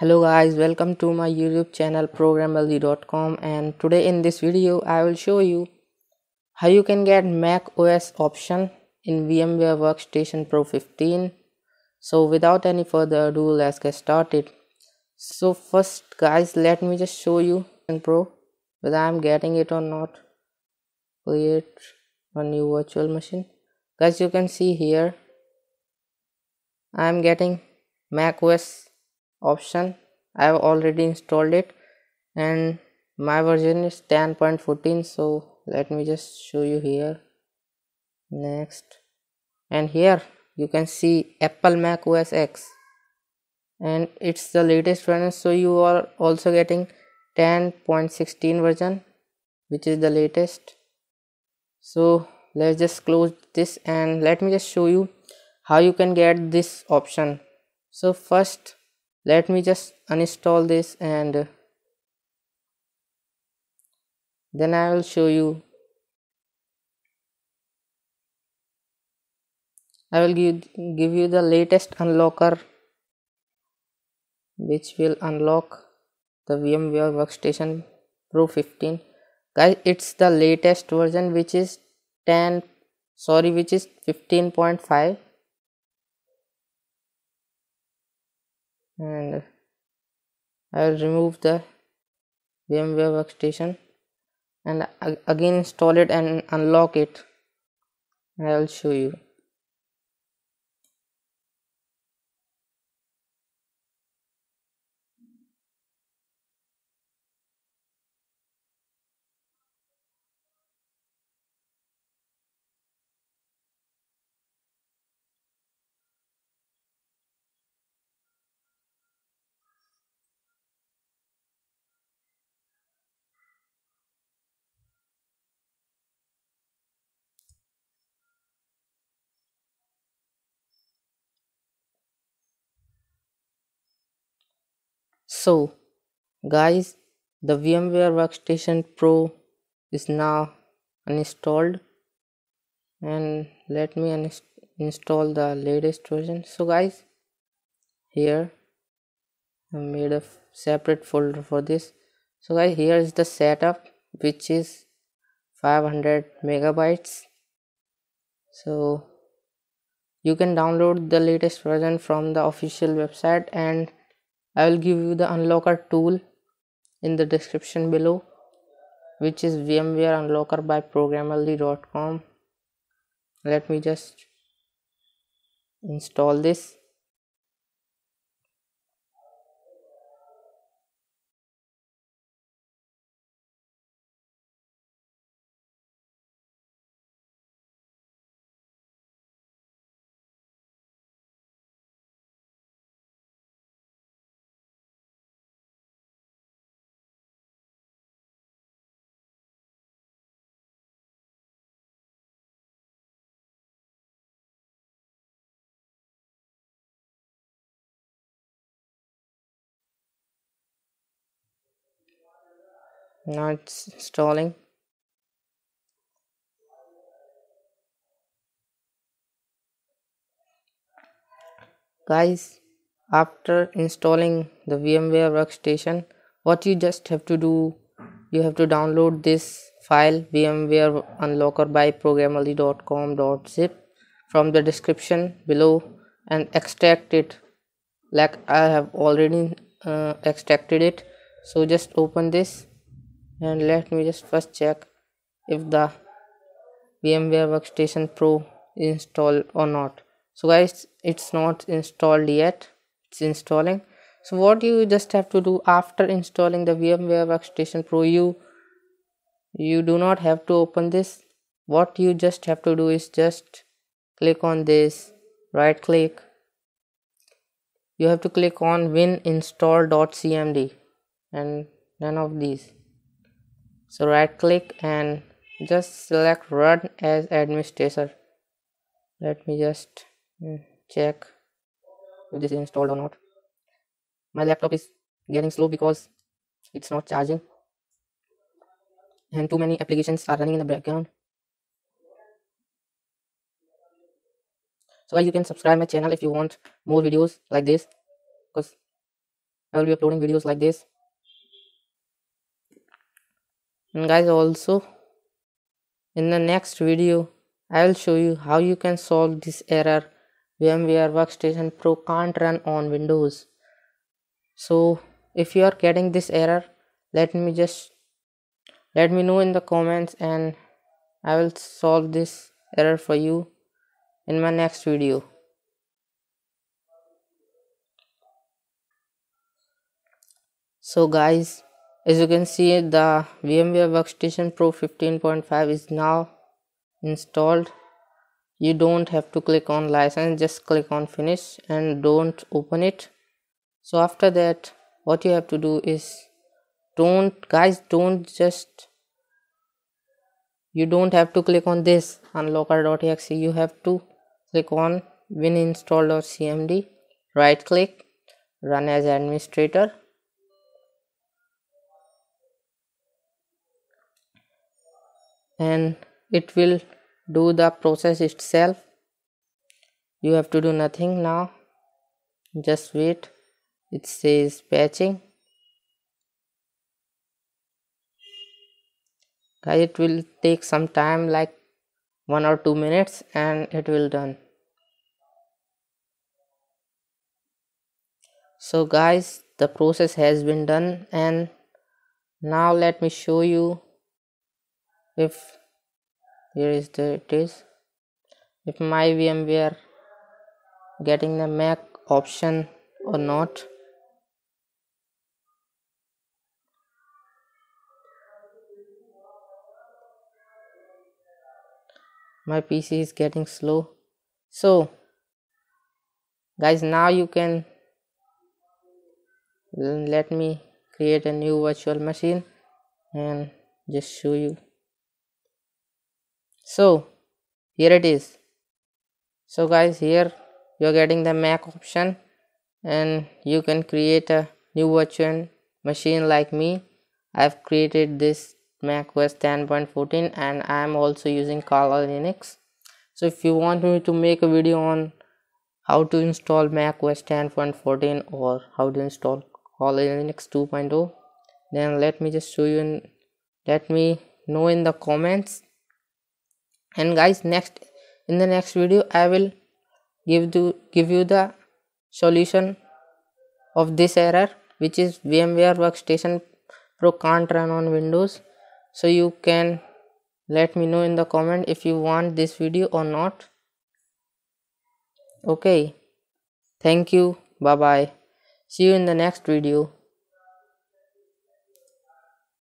Hello guys, welcome to my YouTube channel Progamerly.com, and today in this video I will show you how you can get macOS option in VMware Workstation Pro 15. So without any further ado, let's get started. So first guys, let me just show you in Pro whether I'm getting it or not. Create a new virtual machine. Guys, you can see here I'm getting macOS option. I have already installed it and my version is 10.14, so let me just show you here. Next, and here you can see Apple Mac OS X and it's the latest version, so you are also getting 10.16 version, which is the latest. So let's just close this and let me just show you how you can get this option. So first let me just uninstall this and then I will show you. I will give you the latest unlocker which will unlock the VMware Workstation Pro 15. Guys, it's the latest version, which is 15.5. And I will remove the VMware Workstation and again install it and unlock it. I will show you. So guys, the VMware Workstation Pro is now uninstalled, and let me install the latest version. So guys, here I made a separate folder for this. So guys, here is the setup, which is 500 MB. So you can download the latest version from the official website, and I will give you the unlocker tool in the description below, which is VMware Unlocker by Progamerly.com. Let me just install this. Now it's installing. Guys, after installing the VMware Workstation, what you just have to do, you have to download this file VMware Unlocker by Progamerly.com.zip from the description below and extract it. Like I have already extracted it, so just open this. And let me just first check if the VMware Workstation Pro is installed or not. So guys, it's not installed yet, it's installing. So what you just have to do after installing the VMware Workstation Pro, you do not have to open this. What you just have to do is just click on this, right click. You have to click on WinInstall.cmd and none of these. So right click and just select run as administrator. Let me just check if this is installed or not. My laptop is getting slow because it's not charging and too many applications are running in the background. So you can subscribe my channel if you want more videos like this, because I will be uploading videos like this. And guys, also in the next video I will show you how you can solve this error VMware Workstation Pro can't run on Windows. So if you are getting this error, let me know in the comments and I will solve this error for you in my next video. So guys, as you can see, the VMware Workstation Pro 15.5 is now installed. You don't have to click on license, just click on finish and don't open it. So after that, what you have to do is, you don't have to click on this unlocker.exe. You have to click on WinInstall.cmd, right click, run as administrator. And it will do the process itself. You have to do nothing now, just wait. It says patching. It will take some time, like 1 or 2 minutes, and it will done. So guys, the process has been done, and now let me show you. If here is the it is, if my VMware getting the Mac option or not. My PC is getting slow. So guys, now you can let me create a new virtual machine and just show you. So here it is. So guys, here you're getting the Mac option and you can create a new virtual machine like me. I've created this macOS 10.14 and I am also using Kali Linux. So if you want me to make a video on how to install macOS 10.14 or how to install Kali Linux 2.0, then let me just show you and let me know in the comments. And guys, in the next video I will give you the solution of this error, which is VMware Workstation Pro can't run on Windows. So you can let me know in the comment if you want this video or not. Okay, thank you, bye bye, see you in the next video.